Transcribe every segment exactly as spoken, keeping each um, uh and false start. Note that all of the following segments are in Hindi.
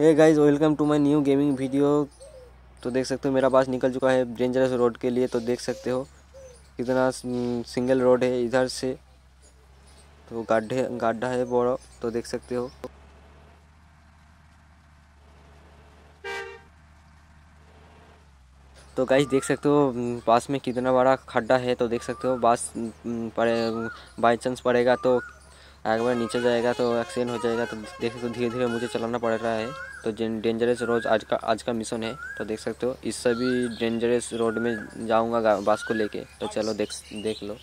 Hey guys welcome to my new gaming video. तो देख सकते हो मेरा बास निकल चुका है डेंजरस रोड के लिए। तो देख सकते हो कितना सिंगल रोड है इधर से, तो गड्ढे गड्ढा है बड़ा। तो देख सकते हो तो गाइस देख सकते हो पास में कितना बड़ा खड्डा है। तो देख सकते हो बास पड़े बाई चांस पड़ेगा तो एक बार नीचे जाएगा तो एक्सीडेंट हो जाएगा। तो देख सकते हो धीरे धीरे मुझे चलाना पड़ रहा है। तो डेंजरस रोड आज का आज का मिशन है। तो देख सकते हो इससे भी डेंजरस रोड में जाऊंगा बास को लेके। तो चलो देख देख लो।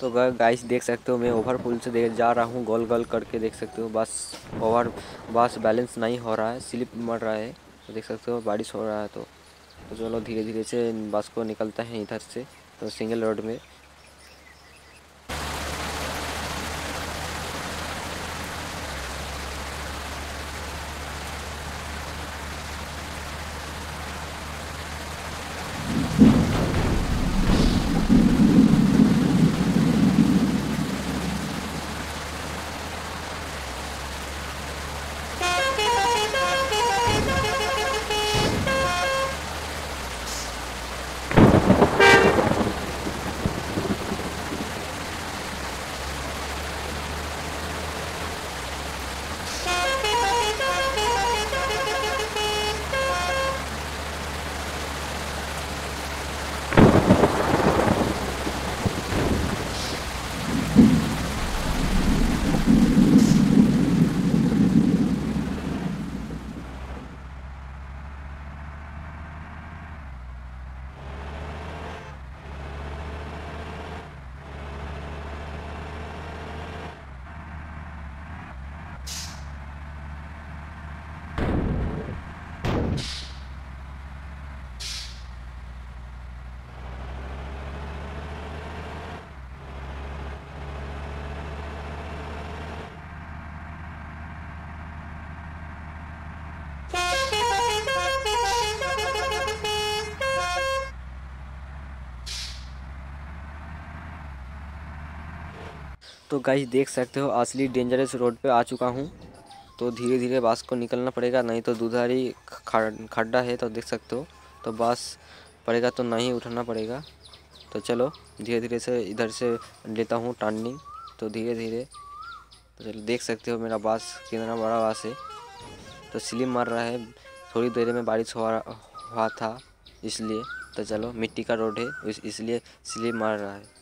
तो गाइस देख सकते हो मैं ओवर पुल से देख जा रहा हूँ गोल गोल करके। देख सकते हो बस ओवर बस बैलेंस नहीं हो रहा है, स्लिप मर रहा है। तो देख सकते हो बारिश हो रहा है। तो तो चलो धीरे धीरे से बस को निकलता है इधर से। तो सिंगल रोड में तो गाइस देख सकते हो असली डेंजरस रोड पे आ चुका हूँ। तो धीरे धीरे बस को निकलना पड़ेगा, नहीं तो दुधारी खड्डा है। तो देख सकते हो तो बस पड़ेगा तो नहीं उठाना पड़ेगा। तो चलो धीरे धीरे से इधर से लेता हूँ टर्निंग। तो धीरे धीरे तो चलो देख सकते हो मेरा बस कितना बड़ा बस है। तो स्लिप मार रहा है, थोड़ी देर में बारिश हुआ था इसलिए। तो चलो मिट्टी का रोड है इसलिए स्लिप मार रहा है।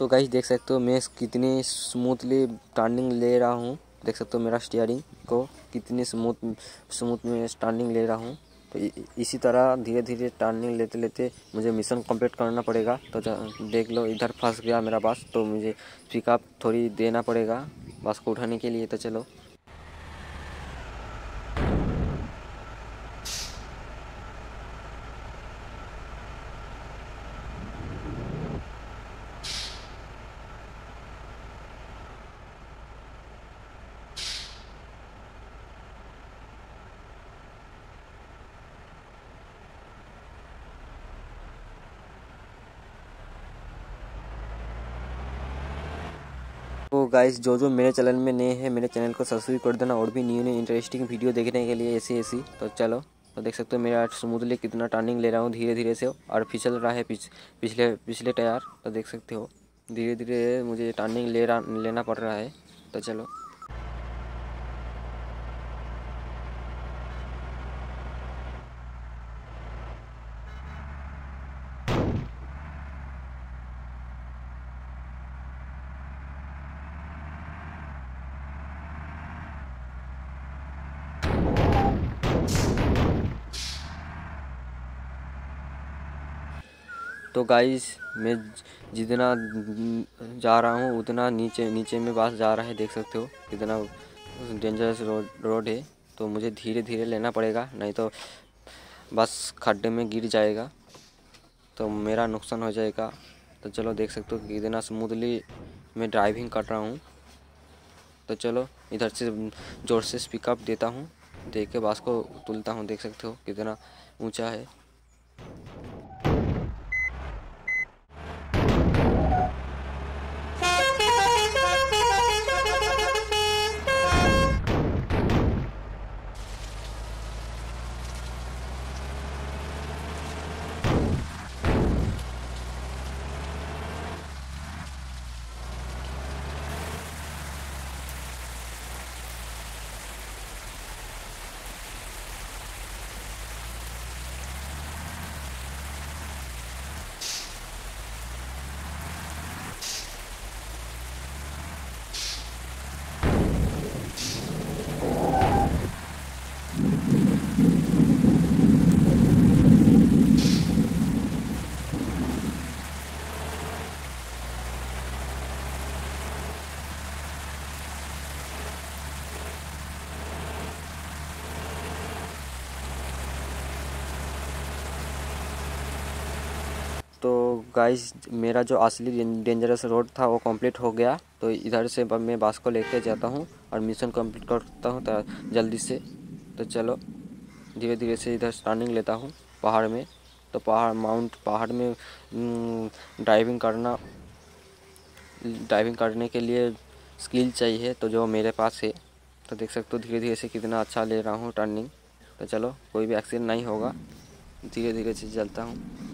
तो गाइस देख सकते हो मैं कितनी स्मूथली टर्निंग ले रहा हूँ। देख सकते हो मेरा स्टीयरिंग को कितनी स्मूथ स्मूथ में टर्निंग ले रहा हूँ। तो इसी तरह धीरे धीरे टर्निंग लेते लेते मुझे मिशन कंप्लीट करना पड़ेगा। तो देख लो इधर फंस गया मेरा बस। तो मुझे पिकअप थोड़ी देना पड़ेगा बस को उठाने के लिए। तो चलो तो गाइस जो जो मेरे चैनल में नए हैं मेरे चैनल को सब्सक्राइब कर देना, और भी न्यू न्यू इंटरेस्टिंग वीडियो देखने के लिए ऐसी ऐसी। तो चलो तो देख सकते हो मेरा स्मूथली कितना टर्निंग ले रहा हूँ धीरे धीरे से, और फिसल रहा है पिछ, पिछले पिछले टायर। तो देख सकते हो धीरे धीरे मुझे टर्निंग ले रहा लेना पड़ रहा है। तो चलो तो तो गाइस मैं जितना जा रहा हूँ उतना नीचे नीचे में बास जा रहा है, देख सकते हो कितना डेंजरस रोड रोड है। तो मुझे धीरे धीरे लेना पड़ेगा, नहीं तो बस खड्डे में गिर जाएगा तो मेरा नुकसान हो जाएगा। तो चलो देख सकते हो कितना स्मूथली मैं ड्राइविंग कर रहा हूँ। तो चलो इधर से ज़ोर से पिकअप देता हूँ, देख के बास को तुलता हूँ, देख सकते हो कितना ऊंचा है। तो गाइस मेरा जो असली डेंजरस रोड था वो कंप्लीट हो गया। तो इधर से मैं बास को लेके जाता हूँ और मिशन कंप्लीट करता हूँ जल्दी से। तो चलो धीरे धीरे से इधर टर्निंग लेता हूँ पहाड़ में। तो पहाड़ माउंट पहाड़ में ड्राइविंग करना ड्राइविंग करने के लिए स्किल चाहिए, तो जो मेरे पास है। तो देख सकते हो धीरे धीरे से कितना अच्छा ले रहा हूँ टर्निंग। तो चलो कोई भी एक्सीडेंट नहीं होगा, धीरे धीरे से चलता हूँ।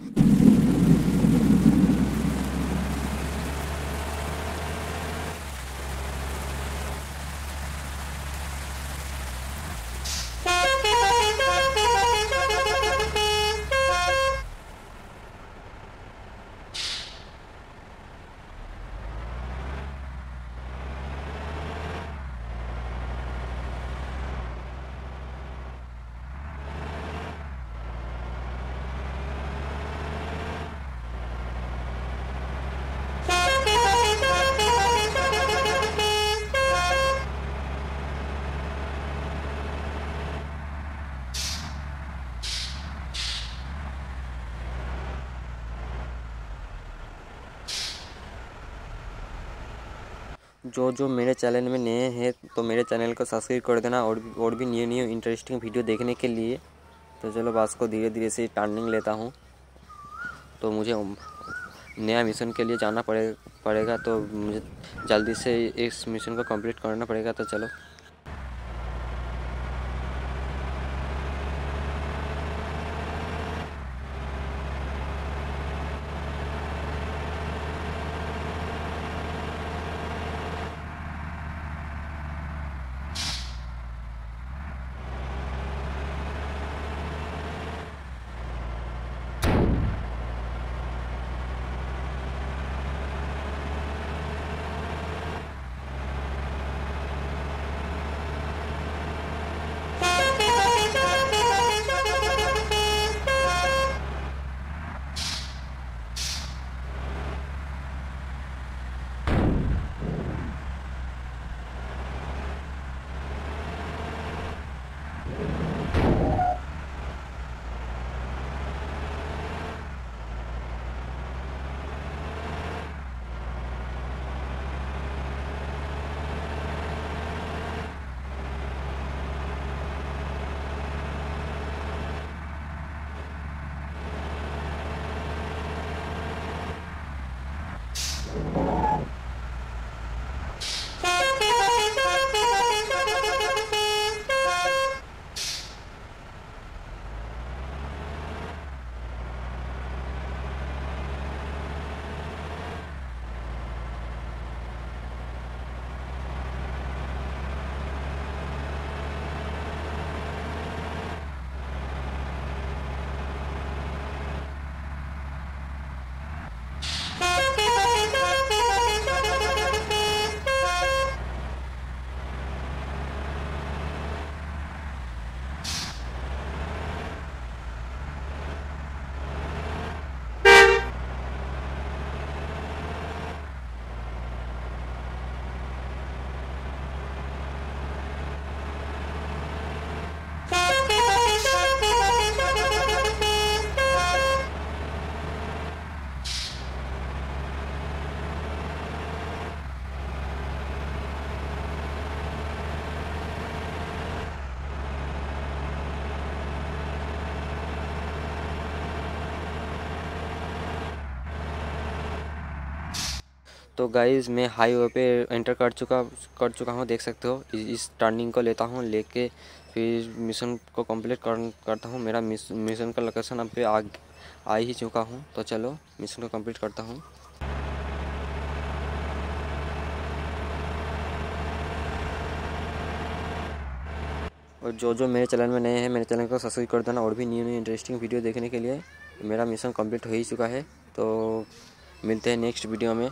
जो जो मेरे चैनल में नए हैं तो मेरे चैनल को सब्सक्राइब कर देना और भी और भी न्यू न्यू इंटरेस्टिंग वीडियो देखने के लिए। तो चलो बास को धीरे धीरे से टर्निंग लेता हूँ। तो मुझे नया मिशन के लिए जाना पड़े पड़ेगा तो मुझे जल्दी से इस मिशन को कंप्लीट करना पड़ेगा। तो चलो Bye. तो गाइज़ मैं हाईवे पे एंटर कर चुका कर चुका हूँ, देख सकते हो। इस टर्निंग को लेता हूँ, लेके फिर मिशन को कंप्लीट कर, करता हूँ। मेरा मिस, मिशन का लोकेशन अब पे आ आ ही चुका हूँ। तो चलो मिशन को कंप्लीट करता हूँ। और जो जो मेरे चैनल में नए हैं, मेरे चैनल को सब्सक्राइब कर देना और भी न्यू न्यू इंटरेस्टिंग वीडियो देखने के लिए। मेरा मिशन कंप्लीट हो ही चुका है, तो मिलते हैं नेक्स्ट वीडियो में।